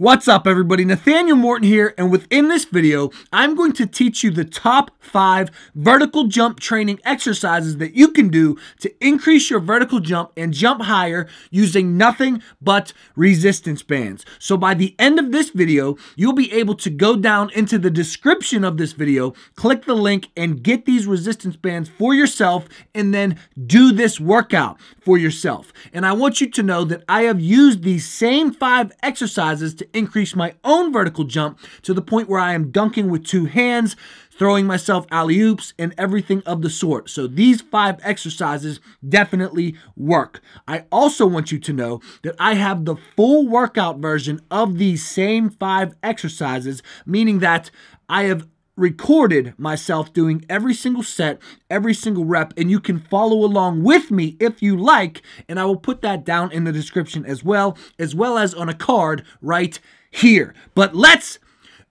What's up everybody, Nathanael Morton here, and within this video, I'm going to teach you the top 5 vertical jump training exercises that you can do to increase your vertical jump and jump higher using nothing but resistance bands. So by the end of this video, you'll be able to go down into the description of this video, click the link, and get these resistance bands for yourself, and then do this workout for yourself. And I want you to know that I have used these same 5 exercises to increase my own vertical jump to the point where I am dunking with 2 hands, throwing myself alley-oops, and everything of the sort. So these 5 exercises definitely work. I also want you to know that I have the full workout version of these same 5 exercises, meaning that I have recorded myself doing every single set, every single rep, and you can follow along with me if you like, and I will put that down in the description as well as on a card right here. But let's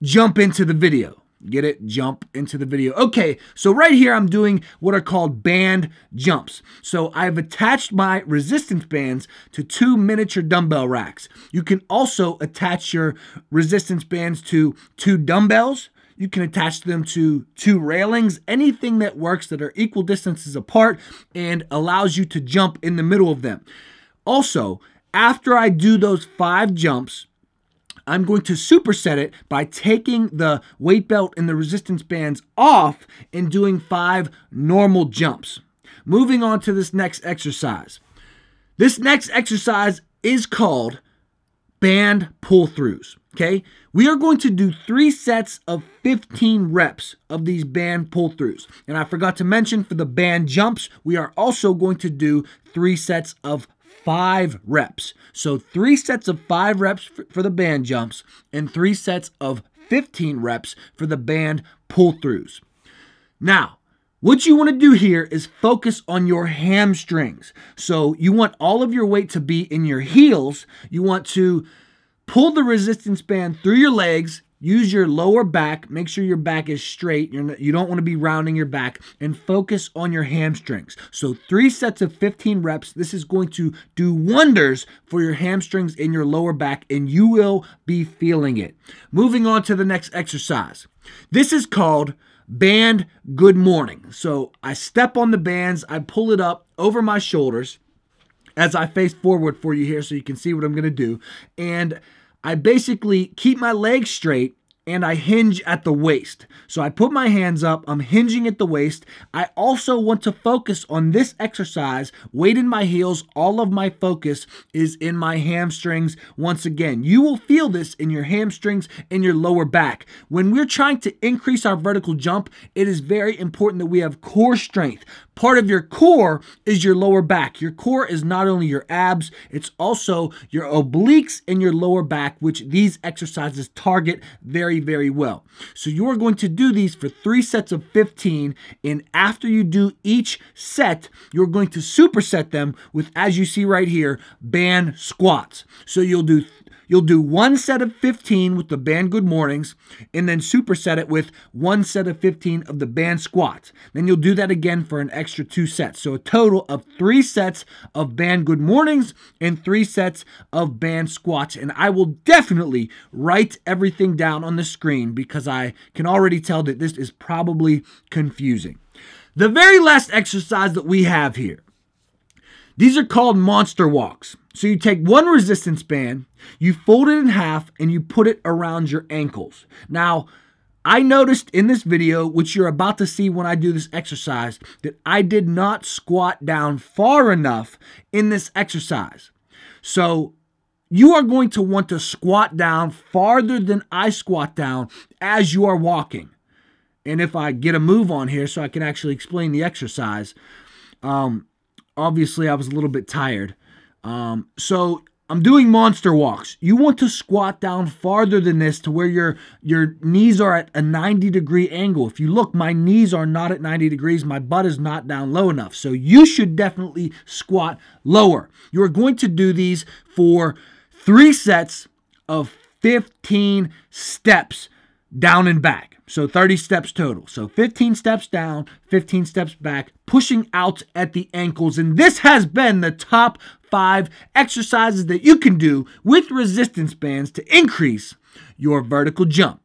jump into the video. Get it? Jump into the video. Okay, so right here I'm doing what are called band jumps. So I've attached my resistance bands to 2 miniature dumbbell racks. You can also attach your resistance bands to 2 dumbbells. You can attach them to 2 railings, anything that works that are equal distances apart and allows you to jump in the middle of them. Also, after I do those 5 jumps, I'm going to superset it by taking the weight belt and the resistance bands off and doing 5 normal jumps. Moving on to this next exercise. This next exercise is called band pull-throughs. Okay, we are going to do 3 sets of 15 reps of these band pull-throughs. And I forgot to mention, for the band jumps, we are also going to do 3 sets of 5 reps. So 3 sets of 5 reps for the band jumps and 3 sets of 15 reps for the band pull-throughs. Now, what you want to do here is focus on your hamstrings. So you want all of your weight to be in your heels. You want to pull the resistance band through your legs, use your lower back, make sure your back is straight, you don't want to be rounding your back, and focus on your hamstrings. So 3 sets of 15 reps, this is going to do wonders for your hamstrings and your lower back, and you will be feeling it. Moving on to the next exercise. This is called band good morning. So I step on the bands, I pull it up over my shoulders as I face forward for you here so you can see what I'm going to do, and I basically keep my legs straight and I hinge at the waist. So I put my hands up, I'm hinging at the waist. I also want to focus on this exercise, weight in my heels, all of my focus is in my hamstrings once again. You will feel this in your hamstrings and your lower back. When we're trying to increase our vertical jump, it is very important that we have core strength. Part of your core is your lower back. Your core is not only your abs, it's also your obliques and your lower back, which these exercises target very well. So you are going to do these for 3 sets of 15, and after you do each set, you're going to superset them with, as you see right here, band squats. So you'll do 1 set of 15 with the band good mornings, and then superset it with 1 set of 15 of the band squats. Then you'll do that again for an extra 2 sets. So a total of 3 sets of band good mornings and 3 sets of band squats. And I will definitely write everything down on the screen because I can already tell that this is probably confusing. The very last exercise that we have here, these are called monster walks. So you take 1 resistance band, you fold it in half, and you put it around your ankles. Now, I noticed in this video, which you're about to see when I do this exercise, that I did not squat down far enough in this exercise. So you are going to want to squat down farther than I squat down as you are walking. And if I get a move on here so I can actually explain the exercise, obviously I was a little bit tired. So I'm doing monster walks. You want to squat down farther than this to where your knees are at a 90-degree angle. If you look, my knees are not at 90 degrees. My butt is not down low enough. So you should definitely squat lower. You're going to do these for 3 sets of 15 steps down and back. So 30 steps total. So 15 steps down, 15 steps back, pushing out at the ankles. And this has been the top 5 exercises that you can do with resistance bands to increase your vertical jump.